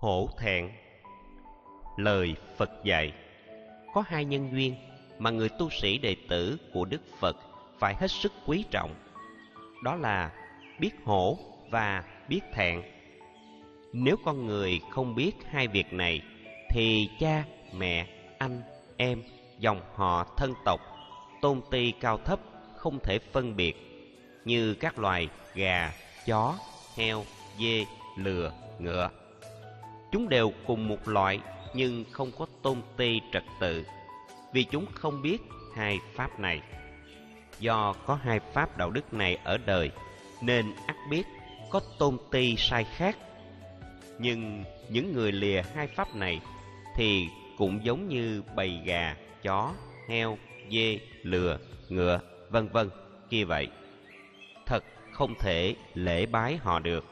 Hổ thẹn. Lời Phật dạy. Có hai nhân duyên mà người tu sĩ đệ tử của Đức Phật phải hết sức quý trọng, đó là biết hổ và biết thẹn. Nếu con người không biết hai việc này thì cha, mẹ, anh, em, dòng họ, thân tộc, tôn ti cao thấp không thể phân biệt như các loài gà, chó, heo, dê, lừa, ngựa. Chúng đều cùng một loại nhưng không có tôn ti trật tự, vì chúng không biết hai pháp này. Do có hai pháp đạo đức này ở đời nên ắt biết có tôn ti sai khác. Nhưng những người lìa hai pháp này thì cũng giống như bầy gà, chó, heo, dê, lừa, ngựa, vân vân kia vậy. Thật không thể lễ bái họ được.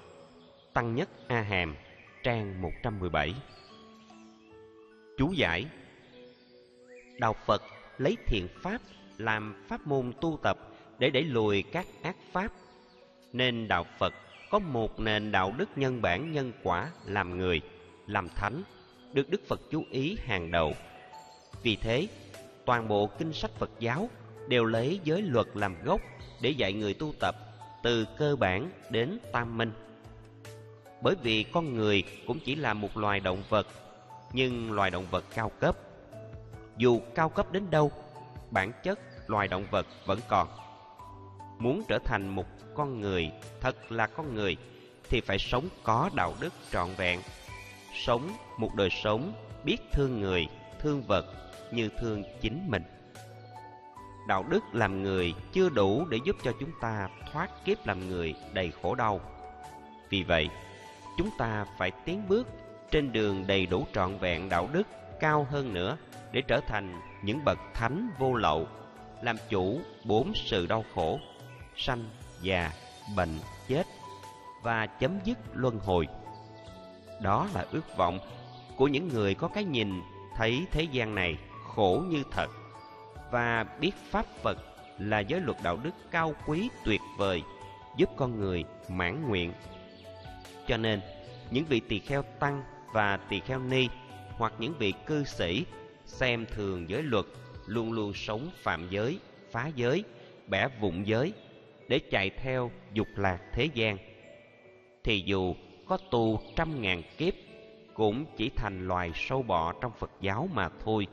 Tăng Nhất A Hàm, trang 117. Chú giải. Đạo Phật lấy thiện pháp làm pháp môn tu tập để đẩy lùi các ác pháp, nên đạo Phật có một nền đạo đức nhân bản nhân quả làm người, làm thánh, được Đức Phật chú ý hàng đầu. Vì thế, toàn bộ kinh sách Phật giáo đều lấy giới luật làm gốc để dạy người tu tập từ cơ bản đến tam minh. Bởi vì con người cũng chỉ là một loài động vật, nhưng loài động vật cao cấp. Dù cao cấp đến đâu, bản chất loài động vật vẫn còn. Muốn trở thành một con người thật là con người thì phải sống có đạo đức trọn vẹn, sống một đời sống biết thương người, thương vật như thương chính mình. Đạo đức làm người chưa đủ để giúp cho chúng ta thoát kiếp làm người đầy khổ đau. Vì vậy, chúng ta phải tiến bước trên đường đầy đủ trọn vẹn đạo đức cao hơn nữa để trở thành những bậc thánh vô lậu, làm chủ bốn sự đau khổ, sanh, già, bệnh, chết và chấm dứt luân hồi. Đó là ước vọng của những người có cái nhìn thấy thế gian này khổ như thật và biết Pháp Phật là giới luật đạo đức cao quý tuyệt vời giúp con người mãn nguyện. Cho nên, những vị tỳ kheo tăng và tỳ kheo ni hoặc những vị cư sĩ xem thường giới luật, luôn luôn sống phạm giới, phá giới, bẻ vụng giới để chạy theo dục lạc thế gian, thì dù có tu 100.000 kiếp cũng chỉ thành loài sâu bọ trong Phật giáo mà thôi.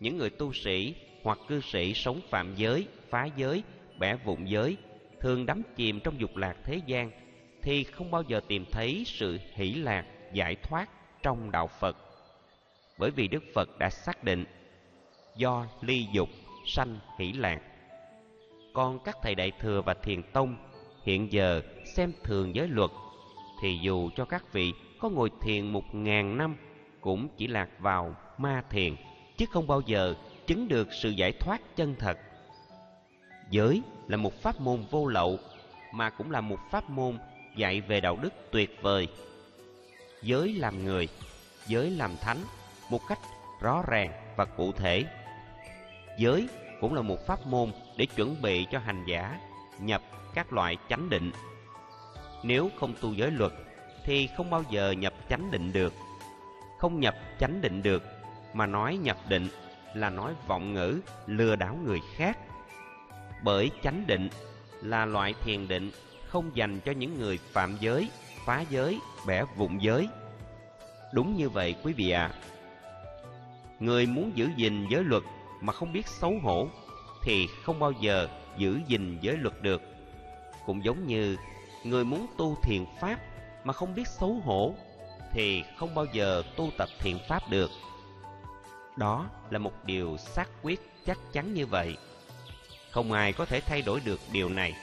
Những người tu sĩ hoặc cư sĩ sống phạm giới, phá giới, bẻ vụng giới, thường đắm chìm trong dục lạc thế gian thì không bao giờ tìm thấy sự hỷ lạc, giải thoát trong đạo Phật. Bởi vì Đức Phật đã xác định do ly dục sanh hỷ lạc. Còn các thầy Đại Thừa và Thiền Tông hiện giờ xem thường giới luật, thì dù cho các vị có ngồi thiền 1.000 năm cũng chỉ lạc vào ma thiền, chứ không bao giờ chứng được sự giải thoát chân thật. Giới là một pháp môn vô lậu mà cũng là một pháp môn dạy về đạo đức tuyệt vời. Giới làm người, giới làm thánh một cách rõ ràng và cụ thể. Giới cũng là một pháp môn để chuẩn bị cho hành giả nhập các loại chánh định. Nếu không tu giới luật thì không bao giờ nhập chánh định được. Không nhập chánh định được mà nói nhập định là nói vọng ngữ lừa đảo người khác. Bởi chánh định là loại thiền định không dành cho những người phạm giới, phá giới, bẻ vụng giới. Đúng như vậy quý vị ạ. Người muốn giữ gìn giới luật mà không biết xấu hổ thì không bao giờ giữ gìn giới luật được. Cũng giống như người muốn tu thiền pháp mà không biết xấu hổ thì không bao giờ tu tập thiền pháp được. Đó là một điều xác quyết chắc chắn như vậy. Không ai có thể thay đổi được điều này.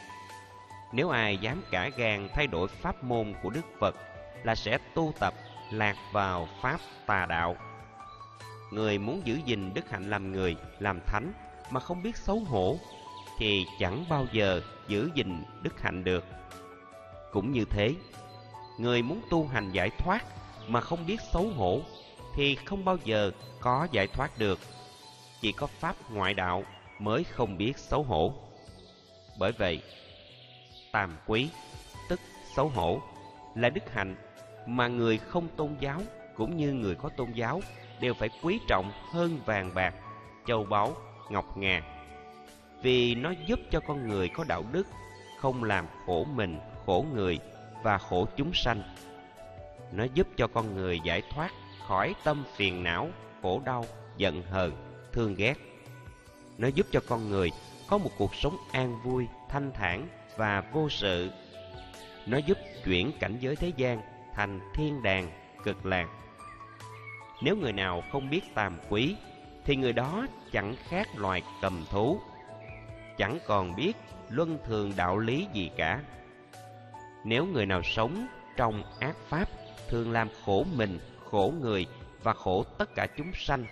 Nếu ai dám cả gan thay đổi pháp môn của Đức Phật là sẽ tu tập lạc vào pháp tà đạo. Người muốn giữ gìn đức hạnh làm người, làm thánh mà không biết xấu hổ thì chẳng bao giờ giữ gìn đức hạnh được. Cũng như thế, người muốn tu hành giải thoát mà không biết xấu hổ thì không bao giờ có giải thoát được. Chỉ có pháp ngoại đạo mới không biết xấu hổ. Bởi vậy, tam quý, tức xấu hổ, là đức hạnh mà người không tôn giáo cũng như người có tôn giáo đều phải quý trọng hơn vàng bạc, châu báu, ngọc ngà, vì nó giúp cho con người có đạo đức, không làm khổ mình, khổ người và khổ chúng sanh. Nó giúp cho con người giải thoát khỏi tâm phiền não, khổ đau, giận hờn, thương ghét. Nó giúp cho con người có một cuộc sống an vui, thanh thản và vô sự. Nó giúp chuyển cảnh giới thế gian thành thiên đàng, cực lạc. Nếu người nào không biết tam quý thì người đó chẳng khác loài cầm thú, chẳng còn biết luân thường đạo lý gì cả. Nếu người nào sống trong ác pháp, thường làm khổ mình, khổ người và khổ tất cả chúng sanh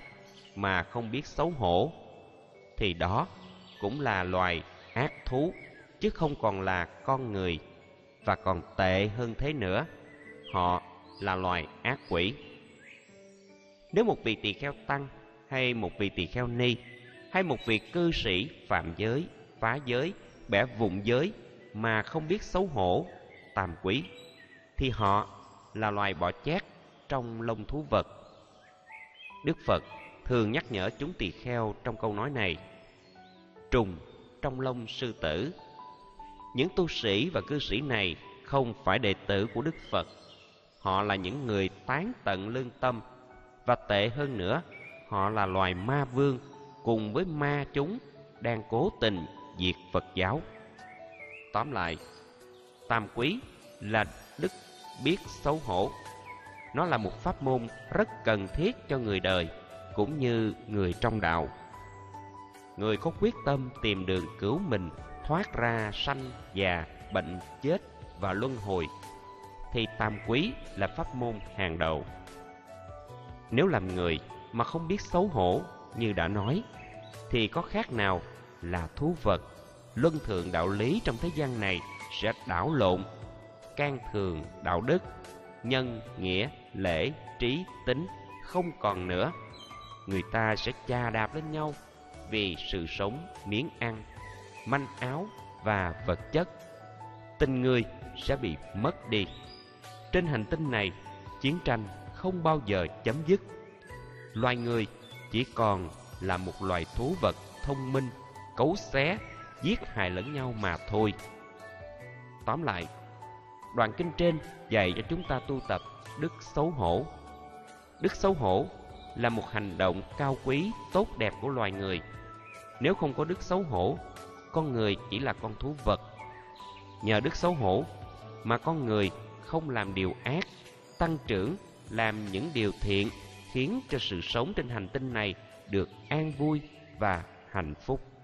mà không biết xấu hổ, thì đó cũng là loài ác thú, chứ không còn là con người. Và còn tệ hơn thế nữa, họ là loài ác quỷ. Nếu một vị tỳ kheo tăng hay một vị tỳ kheo ni hay một vị cư sĩ phạm giới, phá giới, bẻ vụng giới mà không biết xấu hổ, tam quý, thì họ là loài bọ chét trong lông thú vật. Đức Phật thường nhắc nhở chúng tỳ kheo trong câu nói này: trùng trong lông sư tử. Những tu sĩ và cư sĩ này không phải đệ tử của Đức Phật. Họ là những người tán tận lương tâm, và tệ hơn nữa, họ là loài ma vương cùng với ma chúng đang cố tình diệt Phật giáo. Tóm lại, tam quý là đức biết xấu hổ. Nó là một pháp môn rất cần thiết cho người đời cũng như người trong đạo. Người có quyết tâm tìm đường cứu mình thoát ra sanh già, bệnh chết và luân hồi thì tam quý là pháp môn hàng đầu. Nếu làm người mà không biết xấu hổ như đã nói thì có khác nào là thú vật. Luân thường đạo lý trong thế gian này sẽ đảo lộn, can thường đạo đức, nhân, nghĩa, lễ, trí, tính không còn nữa. Người ta sẽ chà đạp lên nhau vì sự sống, miếng ăn, manh áo và vật chất. Tình người sẽ bị mất đi. Trên hành tinh này, chiến tranh không bao giờ chấm dứt. Loài người chỉ còn là một loài thú vật thông minh, cấu xé, giết hại lẫn nhau mà thôi. Tóm lại, đoạn kinh trên dạy cho chúng ta tu tập đức xấu hổ. Đức xấu hổ là một hành động cao quý, tốt đẹp của loài người. Nếu không có đức xấu hổ, con người chỉ là con thú vật. Nhờ đức xấu hổ mà con người không làm điều ác, tăng trưởng, làm những điều thiện, khiến cho sự sống trên hành tinh này được an vui và hạnh phúc.